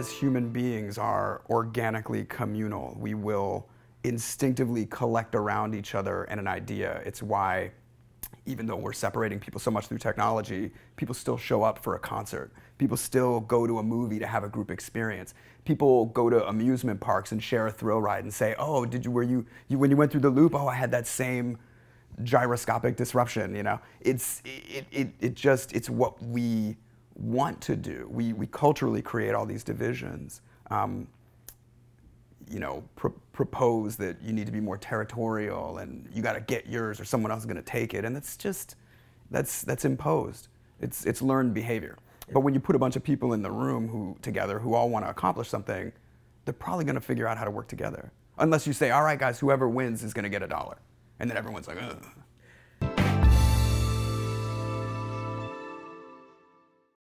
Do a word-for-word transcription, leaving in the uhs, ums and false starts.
as human beings, are organically communal. We will instinctively collect around each other and an idea. It's why, even though we're separating people so much through technology, people still show up for a concert. People still go to a movie to have a group experience. People go to amusement parks and share a thrill ride and say, "Oh, did you? Were you, you when you went through the loop? Oh, I had that same gyroscopic disruption." You know, it's it it, it just it's what we want to do. We we culturally create all these divisions. Um, you know, pr propose that you need to be more territorial and you got to get yours or someone else is going to take it. And that's just, that's, that's imposed. It's, it's learned behavior. But when you put a bunch of people in the room who, together who all want to accomplish something, they're probably going to figure out how to work together. Unless you say, all right, guys, whoever wins is going to get a dollar. And then everyone's like, ugh.